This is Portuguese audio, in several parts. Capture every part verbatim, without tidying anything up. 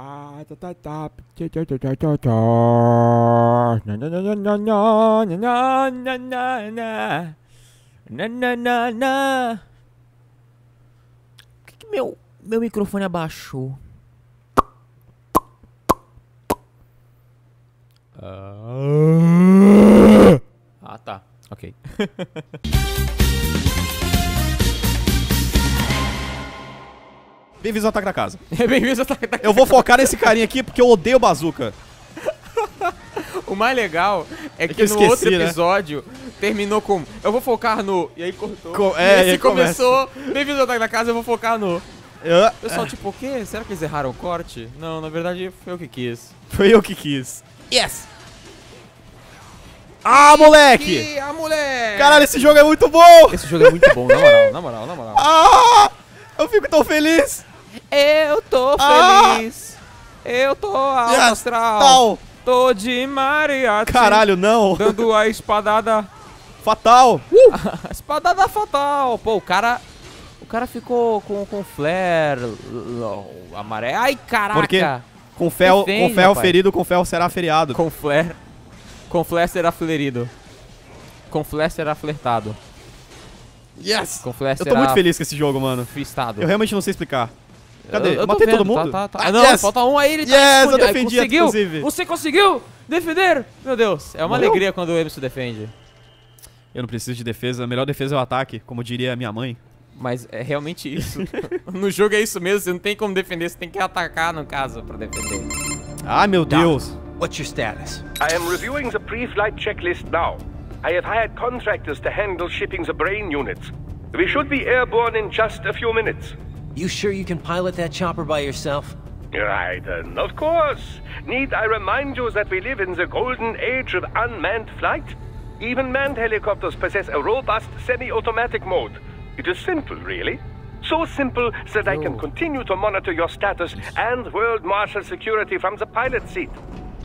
Por que, que meu, meu microfone abaixou? Ah, tá. Ok. Bem-vindos ao Ataque da Casa. Bem-vindos ao Ataque da Casa. Eu vou focar nesse carinha aqui porque eu odeio Bazooka. O mais legal é, é que, que esqueci, no outro episódio, né? Terminou com... Eu vou focar no... E aí cortou. Co é, e aí começou... Bem-vindos ao Ataque da Casa, eu vou focar no... Eu... Pessoal, tipo, o quê? Será que eles erraram o corte? Não, na verdade, foi eu que quis. Foi eu que quis. Yes! Ah, moleque! E, ah, moleque! Caralho, esse jogo é muito bom! Esse jogo é muito bom, na moral, na moral, na moral. Ah! Eu fico tão feliz! Eu tô ah! feliz! Eu tô yes! astral! Tal. Tô de mariachi! Caralho, não! Dando a espadada... fatal! Uh! A espadada fatal! Pô, o cara... O cara ficou com, com flare... amarelo... Ai, caraca! Porque com ferro, com ferro ferido, com ferro será feriado. Com flare... Com flare será flerido. Com flare será flertado. Yes! Com flare será... Eu tô muito feliz com esse jogo, mano. Fistado. Eu realmente não sei explicar. Cadê? Eu, eu Matei vendo, todo mundo? Tá, tá, tá. Ah, não, yes! Falta um aí, ele tá... Yes, eu defendi, conseguiu, inclusive. Você conseguiu defender? Meu Deus, é uma Morreu? alegria quando o Emerson defende. Eu não preciso de defesa, a melhor defesa é o ataque, como diria minha mãe. Mas é realmente isso. No jogo é isso mesmo, você não tem como defender, você tem que atacar, no caso, pra defender. Ah, meu Deus! What's your status? I am reviewing the pre-flight checklist now. I have hired contractors to handle shipping the brain units. We should be airborne in just a few minutes. You sure you can pilot that chopper by yourself? Right, and of course. Need I remind you that we live in the golden age of unmanned flight? Even manned helicopters possess a robust semi-automatic mode. It is simple, really. So simple that oh. I can continue to monitor your status and world martial security from the pilot seat.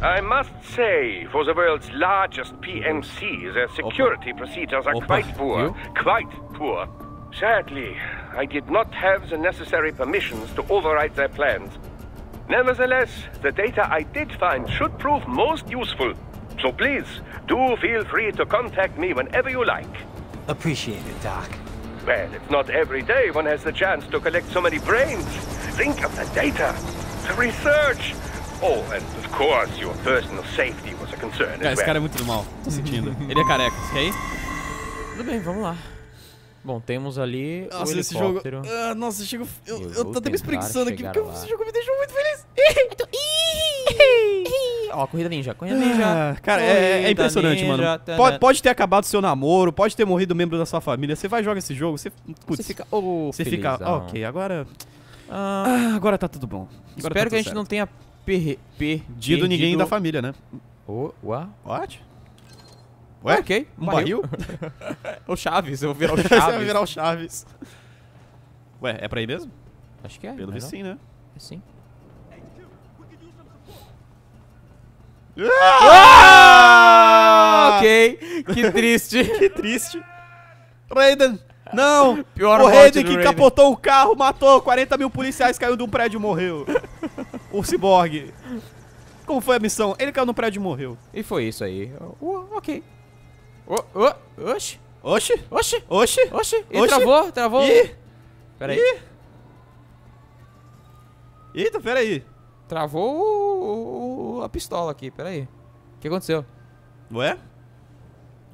I must say, for the world's largest P M C, their security Opa. procedures are Opa. quite poor, you? quite poor. Sadly, I did not have the necessary permissions to override their plans. Nevertheless, the data I did find should prove most useful. So please, do feel free to contact me whenever you like. Appreciate it, Doc. Well, it's not every day one has the chance to collect so many brains. Think of the data, the research. Oh, and of course, your personal safety was a concern. Cara, esse cara é muito do mal, tô sentindo. Ele é careca, ok? Tudo bem, vamos lá. Bom, temos ali nossa, o helicóptero. Esse jogo... Uh, nossa, esse jogo... Eu, eu, eu tô até me espreguiçando aqui, porque lá. esse jogo me deixou muito feliz. Ó, corrida ninja, corrida ninja. Cara, é, é impressionante, ninja, mano. Pode, pode ter acabado seu namoro, pode ter morrido membro da sua família. Você vai jogar esse jogo, você... Putz, você fica... Oh, você fica... Oh, ok, agora... Ah, agora tá tudo bom. Agora espero tá tudo que a gente certo. não tenha... Per per perdido ninguém da família, né? Oh, what? What? Ué? Ok, um barril? barril? O Chaves, eu vou virar o Chaves. Você vai virar o Chaves. Ué, é pra ir mesmo? Acho que é. Pelo visto sim, né? É sim. Ah! Ah! Ok, que triste. Que triste. Raiden, não! Pior o Raiden que capotou o carro, matou quarenta mil policiais, caiu de um prédio e morreu. O Ciborgue. Como foi a missão? Ele caiu no prédio e morreu. E foi isso aí. Uh, ok. Uh, uh, oxi. Oxi. Oxi. Oxi. Oxi. E travou, travou. Ih. Pera aí. Eita, pera aí. Travou o, o, a pistola aqui, pera aí. O que aconteceu? Ué?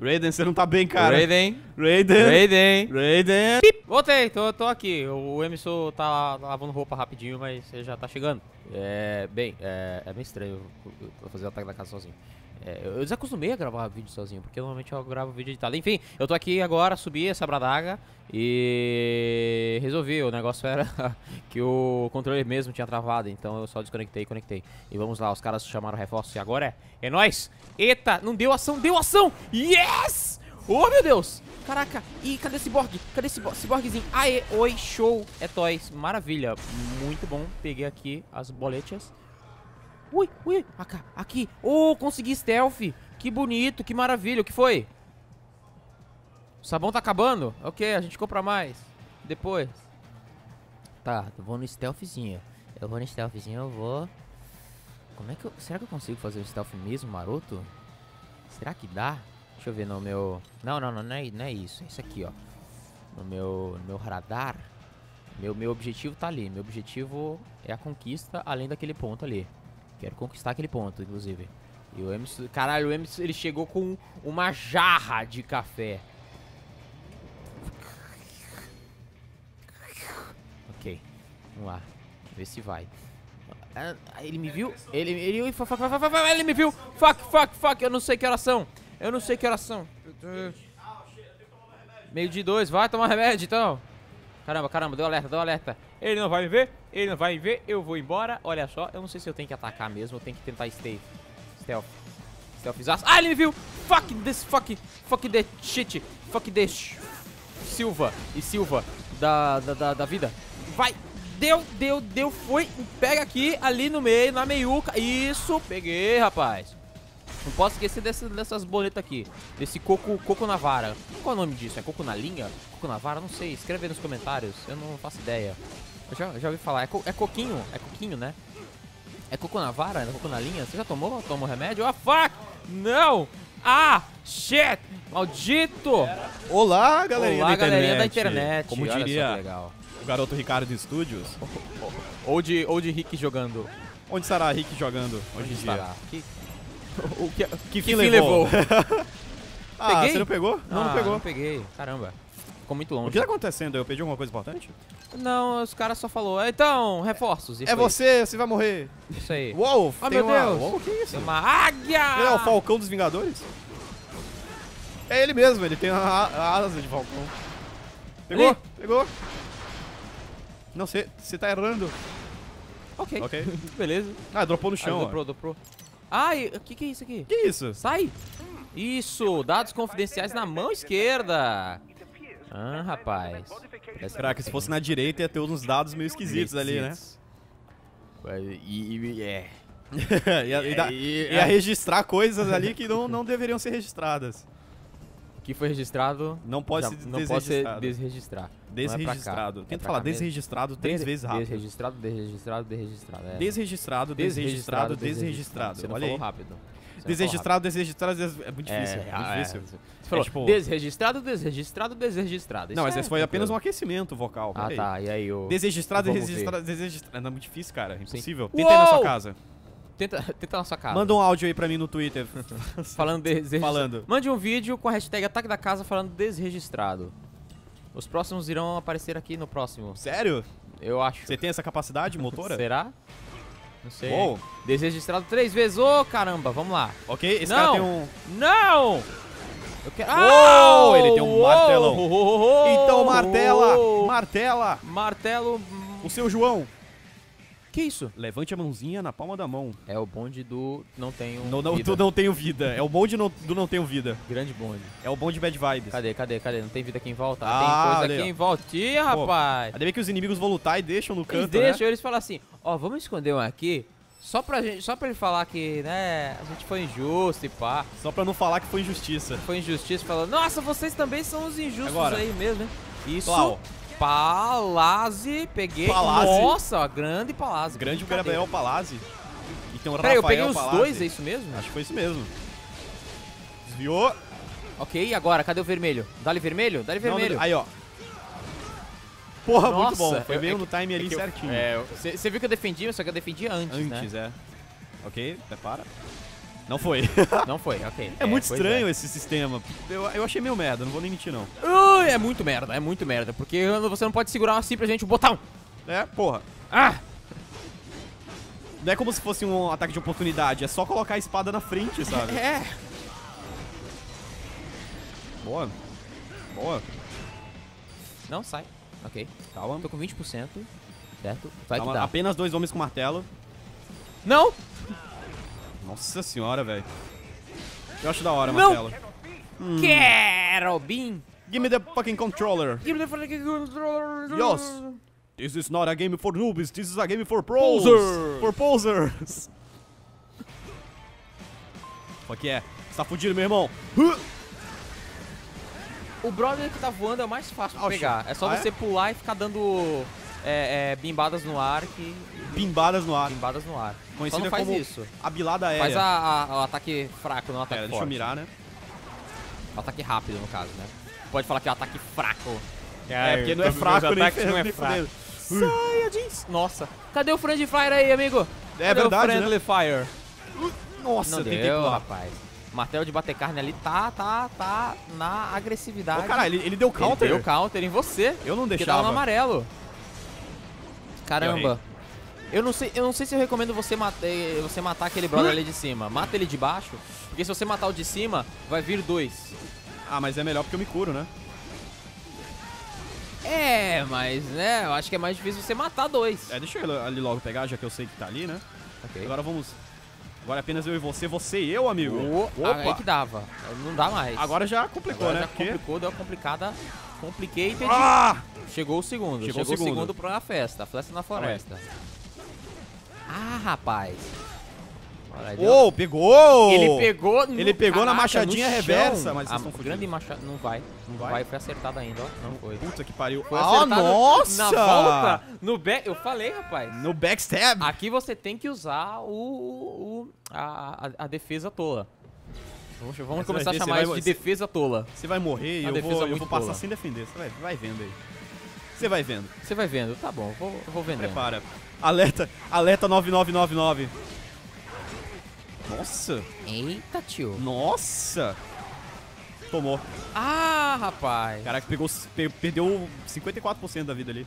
Raiden, você não tá bem, cara. Raiden. Raiden. Raiden. Raiden. Pip. Voltei, tô, tô aqui. O Emerson tá lavando roupa rapidinho, mas ele já tá chegando. É, bem, é, é bem estranho eu, eu fazer o Ataque da Casa sozinho. É, eu desacostumei a gravar vídeo sozinho, porque normalmente eu gravo vídeo editado. Enfim, eu tô aqui agora, subi essa bradaga e resolvi. O negócio era que o controle mesmo tinha travado, então eu só desconectei e conectei. E vamos lá, os caras chamaram reforço e agora é, é nóis. Eita, não deu ação, deu ação. Yes! Oh, meu Deus. Caraca, e cadê o Ciborgue? Cadê o Ciborguezinho? Aê, oi, show, é toys, maravilha, muito bom, peguei aqui as boletas. Ui, ui, aqui, oh, consegui stealth, que bonito, que maravilha, o que foi? O sabão tá acabando? Ok, a gente compra mais, depois. Tá, eu vou no stealthzinho, eu vou no stealthzinho, eu vou, Como é que eu... Será que eu consigo fazer o stealth mesmo, maroto? Será que dá? Deixa eu ver no meu... Não, não, não, não é, não é isso. É isso aqui, ó. No meu, no meu radar. Meu, meu objetivo tá ali. Meu objetivo é a conquista além daquele ponto ali. Quero conquistar aquele ponto, inclusive. E o Emerson... Caralho, o Emerson, ele chegou com uma jarra de café. Ok. Vamos lá. Ver se vai. Ele me viu? Ele, ele, ele, fuck, fuck, fuck, ele me viu! Fuck, fuck, fuck! Eu não sei que horas são! Eu não sei que horas são! Meio de dois, vai tomar remédio então! Caramba, caramba, deu alerta, deu alerta! Ele não vai me ver, ele não vai me ver, eu vou embora! Olha só, eu não sei se eu tenho que atacar mesmo, eu tenho que tentar stealth. Stealth. Stealthzaço. Ah, ele me viu! Fuck this, fuck! Fuck the shit! Fuck the Silva e Silva da, da, da, da vida! Vai! Deu, deu, deu, foi. Pega aqui, ali no meio, na meiuca. Isso, peguei, rapaz. Não posso esquecer desse, dessas boletas aqui. Desse coco, coco na vara. Qual é o nome disso? É coco na linha? Coco na vara? Não sei. Escreve aí nos comentários. Eu não faço ideia. Eu já, já ouvi falar. É, co, é coquinho? É coquinho, né? É coco na vara? É coco na linha? Você já tomou? Tomou remédio? Ah, fuck! Não! Ah, shit! Maldito! Olá, galerinha Olá, da internet. Olá, galerinha da internet. Como Olha diria... Só que legal. Garoto Ricardo Studios. Ou de, ou de Rick jogando. Onde estará Rick jogando hoje em dia? Que, o que, que, que levou? levou? Ah, peguei? Você não pegou? Não, ah, não pegou. Não peguei. Caramba. Ficou muito longe. O que tá acontecendo? Eu pedi alguma coisa importante? Não, os caras só falou. Então, reforços. Isso é aí. Você, você vai morrer. Isso aí. Uou, oh, meu uma... Deus. Uou, que isso? Tem uma águia. Ele é o Falcão dos Vingadores? É ele mesmo, ele tem a, a asa de Falcão. Pegou? Ali? Pegou? Não, você tá errando. Ok. Ok. Beleza. Ah, dropou no chão. Ah, dropou, dropou. Ai, o que, que é isso aqui? Que isso? Sai! Isso, dados confidenciais na mão esquerda. Ah, rapaz. Será que se fosse na direita ia ter uns dados meio esquisitos ali, né? E é. Ia registrar coisas ali que não, não deveriam ser registradas. Que foi registrado, não pode já, se não pode ser desregistrar. Desregistrado. É Tenta é falar desregistrado mesmo. três Des vezes rápido. Desregistrado, desregistrado, desregistrado. É. Desregistrado, desregistrado, desregistrado, desregistrado. Você não Olha falou aí. rápido. Você desregistrado, desregistrado, desregistrado. É muito difícil. É, é muito difícil. É, é. Você falou, é, tipo... Desregistrado, desregistrado, desregistrado. Isso não, mas é, esse foi apenas um aquecimento vocal. Ah, aí. tá. E aí eu... Desregistrado, desregistrado, desregistrado. Não, é muito difícil, cara. É impossível. Sim. Tenta Uou! aí na sua casa. Tenta, tenta na sua casa. Manda um áudio aí pra mim no Twitter. falando desregistrado. Falando. Mande um vídeo com a hashtag Ataque da Casa falando desregistrado. Os próximos irão aparecer aqui no próximo. Sério? Eu acho. Você tem essa capacidade motora? Será? Não sei. Uou. Desregistrado três vezes. Ô, oh, caramba. Vamos lá. Ok, esse Não. cara tem um... Não! Eu quero... Uou! Ele tem um Uou! martelão. Uou! Então, martela. Uou! Martela. Martelo... O seu João. Que isso? Levante a mãozinha na palma da mão. É o bonde do não tenho não, não, vida. Do não tenho vida. É o bonde no, do não tenho vida. Grande bonde. É o bonde bad vibes. Cadê, cadê, cadê? Não tem vida aqui em volta. Ah, tem coisa aqui ó. em volta. Ih, rapaz. Ainda bem que os inimigos vão lutar e deixam no canto, eles deixam, né? Eles falam assim, ó, oh, vamos esconder um aqui. Só pra, gente, só pra ele falar que, né, a gente foi injusto e pá. Só pra não falar que foi injustiça. Foi injustiça. Falou, nossa, vocês também são os injustos Agora. aí mesmo, né? Isso. Plau. Palazzi, peguei. Palazzi. Nossa, grande Palazzi. Grande Gabriel Palazzi. E tem um Peraí, Rafael eu peguei os Palazzi. dois, é isso mesmo? Acho que foi isso mesmo. Desviou. Ok, e agora? Cadê o vermelho? Dá-lhe vermelho? Dá-lhe vermelho. Não, aí, ó. Porra, Nossa, muito bom. Foi meio é no time ali é certinho. Você é, viu que eu defendi, só que eu defendi antes, Antes, né? é. Ok, prepara. Não foi. Não foi, ok. É, é muito estranho é. esse sistema. Eu, eu achei meio merda, não vou nem mentir, não. Uh, é muito merda, é muito merda. Porque você não pode segurar simplesmente o botão. É, porra. Ah! Não é como se fosse um ataque de oportunidade. É só colocar a espada na frente, sabe? É. Boa. Boa. Não, sai. Ok. Calma. Tô com vinte por cento. Certo? Vai Calma. que dá. Apenas dois homens com martelo. Não! Nossa senhora, velho. Eu acho da hora, Não. Marcelo. Hum. Quero, Bean. Give me the fucking controller. Give me the fucking controller. Yes. This is not a game for noobs. This is a game for pros. Posers. For posers. Só que é. Você tá fudido, meu irmão. O brother que tá voando é o mais fácil de pegar. É só ah, você é? pular e ficar dando... É, é, bimbadas no ar que... Bimbadas no ar. Bimbadas no ar. Conhecida não faz como isso. A bilada aérea. Faz a, a, o ataque fraco, não o ataque é, forte. Deixa eu mirar, né? O ataque rápido, no caso, né? Pode falar que é o ataque fraco. É, é porque não é fraco, nem não é fraco. Saiyajins! Nossa. Cadê o Friendly Fire aí, amigo? É Cadê verdade, o Friendly né? Fire. Nossa, não deu, rapaz. O martelo de bater carne ali tá, tá, tá na agressividade. Ô, cara, ele, ele deu counter? Ele deu counter em você. Eu não deixava. Que dá um amarelo. Caramba. Eu não sei, eu não sei se eu recomendo você matar, você matar aquele brother ali de cima. Mata ele de baixo, porque se você matar o de cima, vai vir dois. Ah, mas é melhor porque eu me curo, né? É, mas, né, eu acho que é mais difícil você matar dois. É, deixa eu ali logo pegar, já que eu sei que tá ali, né? Ok. Agora vamos... Agora apenas eu e você, você e eu, amigo. Oh, opa. Aí que dava. Não dá mais. Agora já complicou, Agora né? já complicou, deu uma complicada... Compliquei e perdi. Ah! Chegou o segundo. Chegou, Chegou o segundo, segundo pra festa. A festa na floresta. Ah, rapaz. Ô, oh, pegou! Ele pegou no... Ele pegou Caraca, na machadinha reversa, mas vocês estão fugindo. Grande machadinha... Não vai. Não, não vai. vai. Foi acertado ainda, ó. Não foi. Puta que pariu. Foi ah, nossa! Na volta, no back... Eu falei, rapaz. No backstab. Aqui você tem que usar o... o a, a, a defesa tola. Vamos, vamos começar a chamar isso de defesa tola. Você vai morrer e eu vou, eu vou passar tola. Sem defender. Você vai, vai vendo aí. Você vai vendo. Você vai vendo. Tá bom, vou, eu vou vendendo. Prepara. Alerta, alerta nove nove nove nove. Nossa. Eita, tio. Nossa. Tomou. Ah, rapaz. Caraca, pegou, perdeu cinquenta e quatro por cento da vida ali.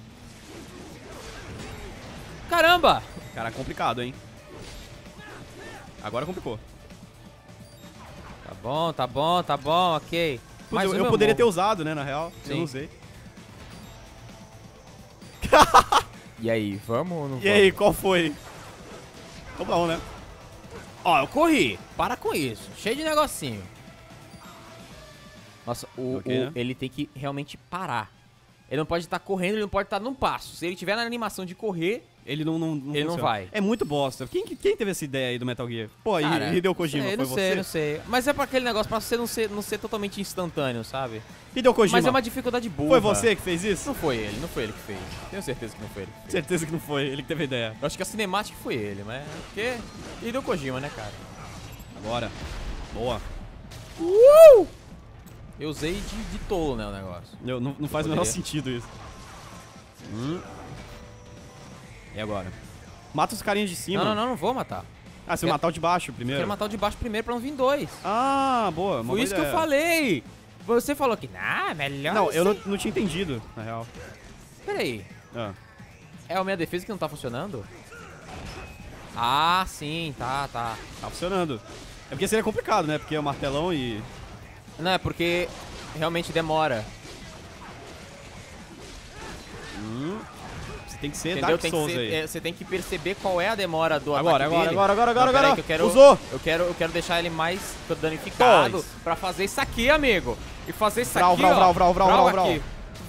Caramba. Cara, complicado, hein. Agora complicou. Tá bom, tá bom, tá bom, ok. Mas eu, eu poderia amor. ter usado, né, na real. Sim. Eu não usei. E aí, vamos ou não vamos? E aí, qual foi? Tô bom, né? Ó, eu corri. Para com isso. Cheio de negocinho. Nossa, o, okay, o, né? ele tem que realmente parar. Ele não pode estar correndo, ele não pode estar num passo. Se ele tiver na animação de correr... Ele não, não, não, ele não vai. É muito bosta. Quem, quem teve essa ideia aí do Metal Gear? Pô, Cara, Hideo Kojima, sei, foi você? Eu não sei, não sei. Mas é pra aquele negócio, pra você não ser, não ser totalmente instantâneo, sabe? Hideo Kojima. Mas é uma dificuldade boa. Foi você que fez isso? Não foi ele, não foi ele que fez. Tenho certeza que não foi ele. Que certeza que não foi ele que teve a ideia. Eu acho que a cinemática foi ele, mas... Porque Hideo Kojima, né, cara? Agora. Boa. Uh! Eu usei de, de tolo, né, o negócio. Eu, não não eu faz o menor sentido isso. Hum... E agora? Mata os carinhas de cima. Não, não, não, não vou matar. Ah, você quero... matar o de baixo primeiro? Eu quero matar o de baixo primeiro pra não vir dois. Ah, boa. Foi isso ideia. que eu falei. Você falou que, nah, melhor não, eu não, não tinha entendido, na real. Peraí. Ah. É a minha defesa que não tá funcionando? Ah, sim, tá, tá. Tá funcionando. É porque seria complicado, né? Porque é o martelão e... Não, é porque realmente demora. Hum... Tem que ser Entendeu? Dark Souls tem que ser, aí. Você é, tem que perceber qual é a demora do agora, ataque agora, dele. Agora, agora, agora, agora, agora. Que eu quero, Usou. Eu quero, eu quero deixar ele mais danificado Dois. pra fazer isso aqui, amigo. E fazer isso vral, aqui, vral, ó. Vral, vral, vral, vral, vral, vral.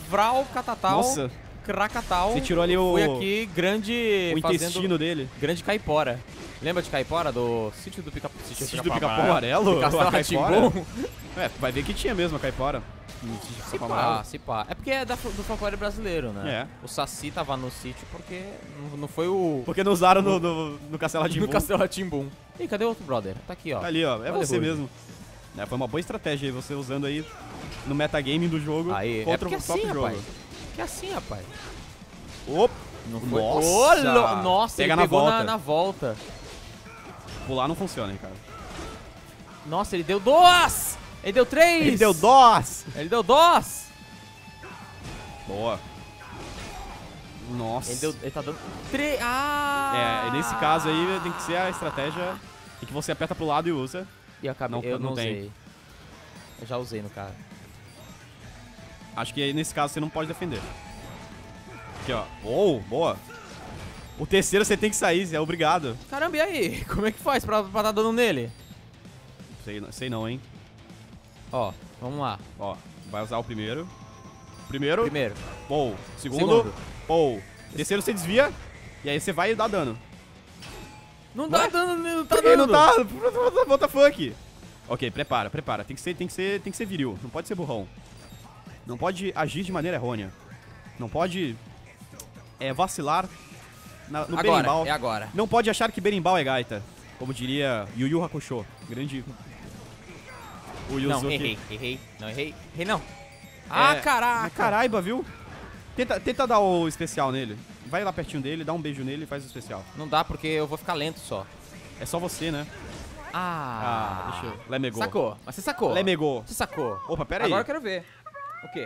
Vral, catatal, Nossa. cracatal. Você tirou ali o... Foi aqui, grande... O intestino fazendo, dele. Grande caipora. Lembra de caipora? Do sítio do pica Sítio, sítio do pica-pau amarelo? Do Castelo Rá-Tim-Bum? É, vai ver que tinha mesmo a caipora. Se pá, se pá. É porque é da, do folclore brasileiro, né? É. O Saci tava no sítio porque não, não foi o... Porque não usaram no, no, no Castelo Rá-Tim-Bum. No Castelo Rá-Tim-Bum. Ih, cadê o outro brother? Tá aqui, ó. Tá ali, ó. É Olha você hoje. mesmo. É, foi uma boa estratégia aí, você usando aí no metagame do jogo aí. contra é o próprio assim, jogo. Rapaz. Que é assim, rapaz. Opa! Nossa! Oh, lo... Nossa, Pega ele na pegou volta. Na, na volta. Pular não funciona, hein, cara. Nossa, ele deu duas! Ele deu três! Ele deu dós! Ele deu dós! Boa! Nossa! Ele, deu, ele tá dando três! Ah! É, nesse caso aí tem que ser a estratégia em que você aperta pro lado e usa. E acabei, não, eu não, não tem. usei. Eu já usei no cara. Acho que aí nesse caso você não pode defender. Aqui, ó. Uou, boa! O terceiro você tem que sair, é obrigado. Caramba, e aí? Como é que faz pra, pra dar dano nele? Sei, sei não, hein? Ó, vamos lá. Ó, vai usar o primeiro. Primeiro. Primeiro. Pou. Segundo. Pou. Terceiro você desvia. E aí você vai e dá dano. Não dá dano, não tá dando. Não tá. What the fuck? Ok, prepara, prepara. Tem que ser, tem que ser, tem que ser viril. Não pode ser burrão. Não pode agir de maneira errônea. Não pode é vacilar na, no agora, berimbau. É agora. Não pode achar que berimbau é gaita, como diria Yuyu Hakusho, grande... O Yuzuki. Não, errei, errei, não errei, errei não. Ah, é, caraca! Caraiba, viu? Tenta, tenta dar o especial nele. Vai lá pertinho dele, dá um beijo nele e faz o especial. Não dá, porque eu vou ficar lento só. É só você, né? Ah, ah deixa eu... Lemegou. Sacou, mas você sacou. Lemegou. Você sacou. Opa, pera aí. Agora eu quero ver. O quê?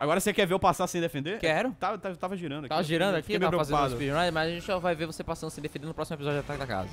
Agora você quer ver eu passar sem defender? Quero. Tava, tava, tava girando aqui. Tava girando aqui, tava fazendo os speedruns, mas a gente já vai ver você passando sem defender no próximo episódio de Ataque da Casa.